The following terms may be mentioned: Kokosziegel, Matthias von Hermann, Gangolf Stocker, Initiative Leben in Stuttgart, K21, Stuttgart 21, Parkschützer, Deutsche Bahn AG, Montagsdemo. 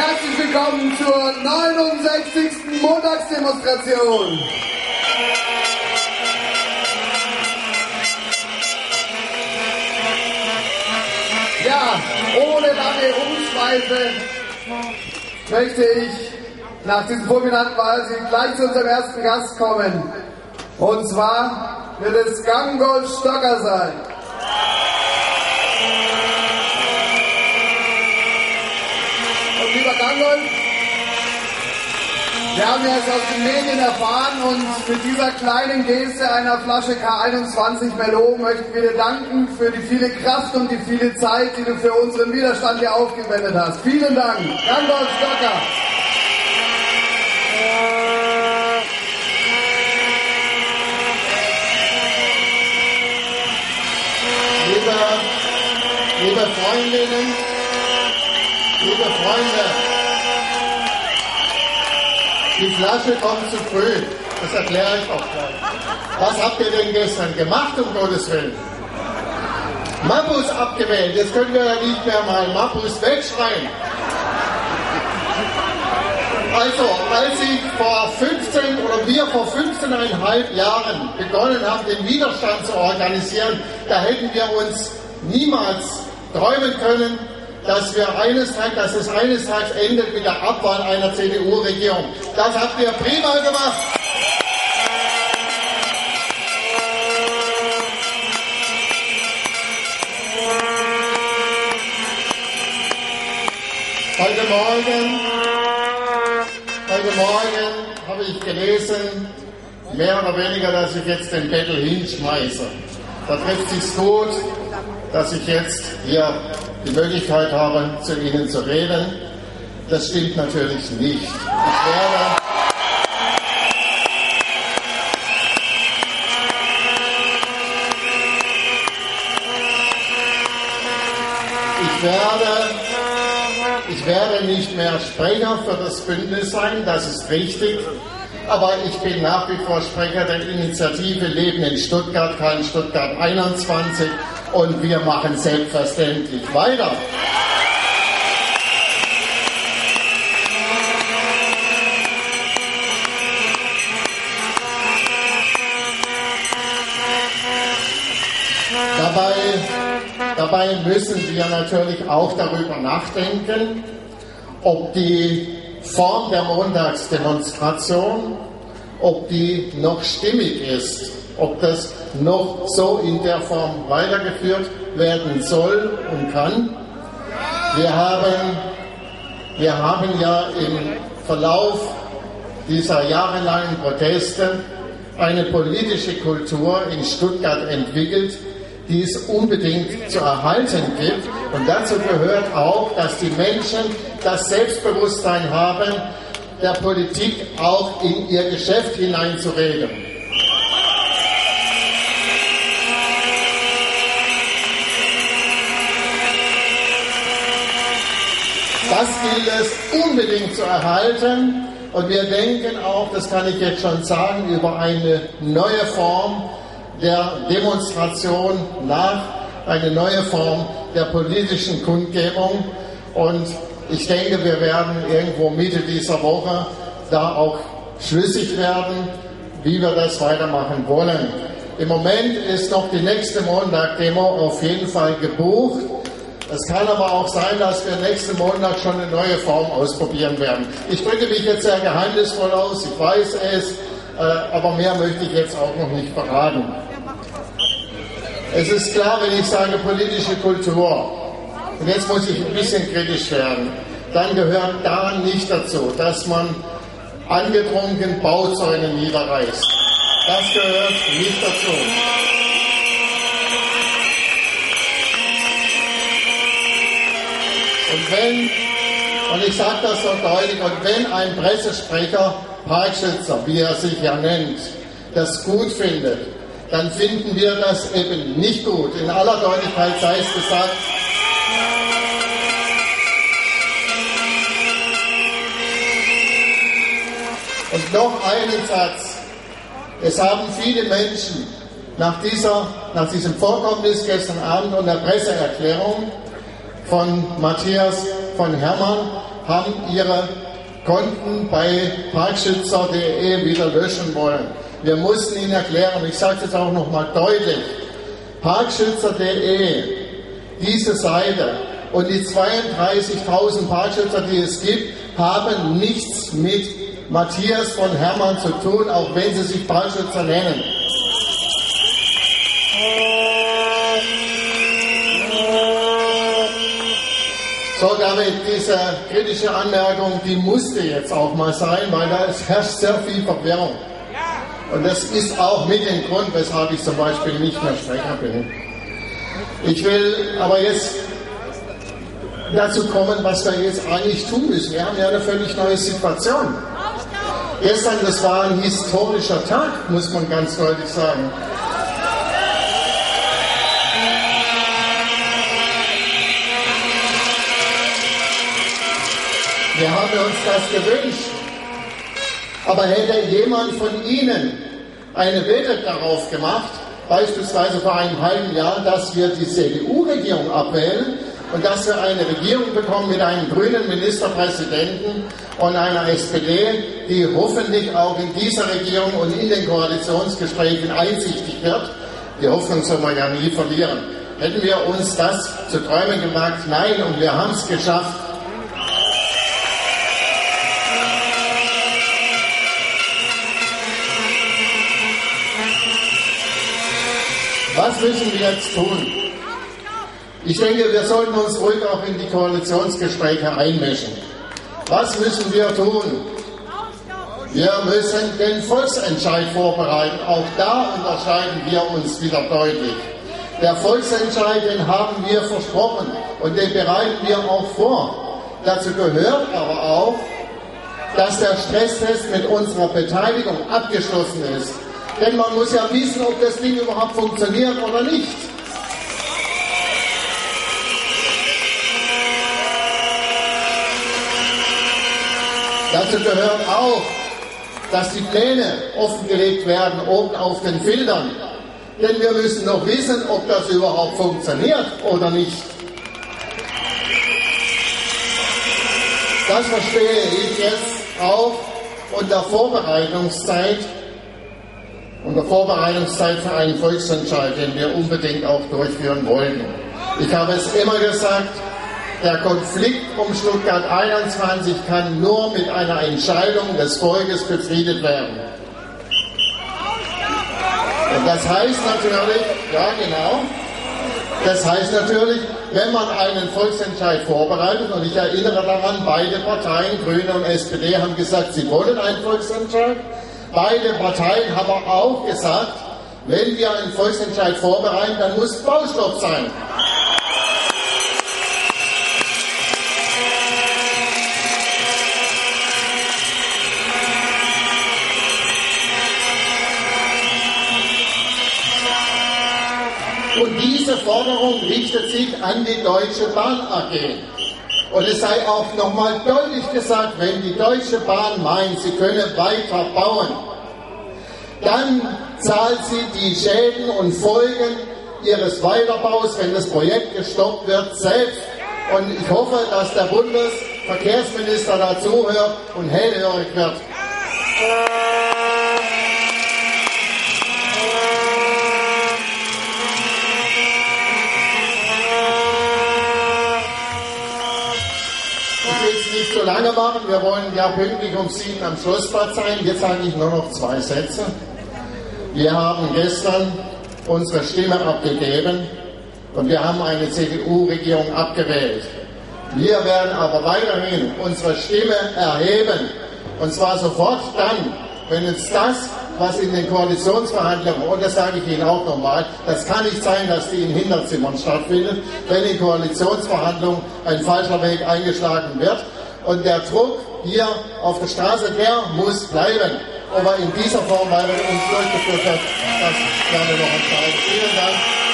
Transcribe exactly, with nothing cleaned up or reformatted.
Herzlich willkommen zur neunundsechzigsten Montagsdemonstration. Ja, ohne lange Umschweife möchte ich nach diesem fulminanten Wahlsieg gleich zu unserem ersten Gast kommen. Und zwar wird es Gangolf Stocker sein. Und lieber Gangolf, wir haben ja es aus den Medien erfahren und mit dieser kleinen Geste einer Flasche K einundzwanzig Merlot möchten wir dir danken für die viele Kraft und die viele Zeit, die du für unseren Widerstand hier aufgewendet hast. Vielen Dank, Gangolf Stocker. Liebe Freundinnen, liebe Freunde, die Flasche kommt zu früh, das erkläre ich auch gleich. Was habt ihr denn gestern gemacht, um Gottes Willen? Mabus abgewählt, jetzt können wir ja nicht mehr mal Mabus wegschreien. Also, als ich vor fünfzehn oder wir vor fünfzehneinhalb Jahren begonnen haben, den Widerstand zu organisieren, da hätten wir uns niemals träumen können, dass, wir eines Tag, dass es eines Tages endet mit der Abwahl einer C D U-Regierung. Das habt ihr prima gemacht. Heute Morgen, heute Morgen habe ich gelesen, mehr oder weniger, dass ich jetzt den Bettel hinschmeiße. Da trifft sich's gut, dass ich jetzt hier die Möglichkeit habe, zu Ihnen zu reden. Das stimmt natürlich nicht. Ich werde, ich werde, ich werde nicht mehr Sprecher für das Bündnis sein, das ist richtig. Aber ich bin nach wie vor Sprecher der Initiative Leben in Stuttgart, K Stuttgart einundzwanzig. Und wir machen selbstverständlich weiter. Dabei, dabei müssen wir natürlich auch darüber nachdenken, ob die Form der Montagsdemonstration, ob die noch stimmig ist, ob das noch so in der Form weitergeführt werden soll und kann. Wir haben, wir haben ja im Verlauf dieser jahrelangen Proteste eine politische Kultur in Stuttgart entwickelt, die es unbedingt zu erhalten gibt. Und dazu gehört auch, dass die Menschen das Selbstbewusstsein haben, der Politik auch in ihr Geschäft hineinzureden. Das gilt es unbedingt zu erhalten und wir denken auch, das kann ich jetzt schon sagen, über eine neue Form der Demonstration nach, eine neue Form der politischen Kundgebung und ich denke, wir werden irgendwo Mitte dieser Woche da auch schlüssig werden, wie wir das weitermachen wollen. Im Moment ist noch die nächste Montagdemo auf jeden Fall gebucht. Es kann aber auch sein, dass wir nächsten Monat schon eine neue Form ausprobieren werden. Ich drücke mich jetzt sehr geheimnisvoll aus, ich weiß es, aber mehr möchte ich jetzt auch noch nicht verraten. Es ist klar, wenn ich sage politische Kultur, und jetzt muss ich ein bisschen kritisch werden, dann gehört daran nicht dazu, dass man angetrunken Bauzäune niederreißt. Das gehört nicht dazu. Und wenn, und ich sage das so deutlich, und wenn ein Pressesprecher, Parkschützer, wie er sich ja nennt, das gut findet, dann finden wir das eben nicht gut. In aller Deutlichkeit sei es gesagt. Und noch einen Satz. Es haben viele Menschen nach, dieser, nach diesem Vorkommnis gestern Abend und der Presseerklärung von Matthias von Hermann haben ihre Konten bei parkschützer punkt de wieder löschen wollen. Wir mussten ihnen erklären, ich sage es jetzt auch nochmal deutlich, parkschützer punkt de, diese Seite und die zweiunddreißigtausend Parkschützer, die es gibt, haben nichts mit Matthias von Hermann zu tun, auch wenn sie sich Parkschützer nennen. So, damit diese kritische Anmerkung, die musste jetzt auch mal sein, weil da herrscht sehr viel Verwirrung. Und das ist auch mit dem Grund, weshalb ich zum Beispiel nicht mehr Sprecher bin. Ich will aber jetzt dazu kommen, was wir jetzt eigentlich tun müssen. Wir haben ja eine völlig neue Situation. Gestern, das war ein historischer Tag, muss man ganz deutlich sagen. Wir haben uns das gewünscht. Aber hätte jemand von Ihnen eine Wette darauf gemacht, beispielsweise vor einem halben Jahr, dass wir die C D U-Regierung abwählen und dass wir eine Regierung bekommen mit einem grünen Ministerpräsidenten und einer S P D, die hoffentlich auch in dieser Regierung und in den Koalitionsgesprächen einsichtig wird. Die Hoffnung soll man ja nie verlieren. Hätten wir uns das zu träumen gemacht? Nein, und wir haben es geschafft. Was müssen wir jetzt tun? Ich denke, wir sollten uns ruhig auch in die Koalitionsgespräche einmischen. Was müssen wir tun? Wir müssen den Volksentscheid vorbereiten. Auch da unterscheiden wir uns wieder deutlich. Der Volksentscheid, den haben wir versprochen und den bereiten wir auch vor. Dazu gehört aber auch, dass der Stresstest mit unserer Beteiligung abgeschlossen ist. Denn man muss ja wissen, ob das Ding überhaupt funktioniert oder nicht. Dazu gehört auch, dass die Pläne offengelegt werden, oben auf den Feldern. Denn wir müssen noch wissen, ob das überhaupt funktioniert oder nicht. Das verstehe ich jetzt auch unter Vorbereitungszeit. Unter Vorbereitungszeit für einen Volksentscheid, den wir unbedingt auch durchführen wollen. Ich habe es immer gesagt, der Konflikt um Stuttgart einundzwanzig kann nur mit einer Entscheidung des Volkes befriedet werden. Und das heißt natürlich, ja genau, das heißt natürlich, wenn man einen Volksentscheid vorbereitet, und ich erinnere daran, beide Parteien, Grüne und S P D, haben gesagt, sie wollen einen Volksentscheid. Beide Parteien haben auch gesagt, wenn wir einen Volksentscheid vorbereiten, dann muss Baustopp sein. Und diese Forderung richtet sich an die Deutsche Bahn A G. Und es sei auch nochmal deutlich gesagt, wenn die Deutsche Bahn meint, sie könne weiter bauen, dann zahlt sie die Schäden und Folgen ihres Weiterbaus, wenn das Projekt gestoppt wird, selbst. Und ich hoffe, dass der Bundesverkehrsminister dazu hört und hellhörig wird. So lange machen, wir wollen ja pünktlich um sieben am Schlussplatz sein. Jetzt sage ich nur noch zwei Sätze. Wir haben gestern unsere Stimme abgegeben und wir haben eine C D U-Regierung abgewählt. Wir werden aber weiterhin unsere Stimme erheben, und zwar sofort dann, wenn uns das, was in den Koalitionsverhandlungen, und das sage ich Ihnen auch nochmal, das kann nicht sein, dass die in Hinterzimmern stattfindet, wenn in Koalitionsverhandlungen ein falscher Weg eingeschlagen wird. Und der Druck hier auf der Straße, der muss bleiben. Aber in dieser Form, weil wir uns durchgeführt haben, das werden wir noch entscheiden. Vielen Dank.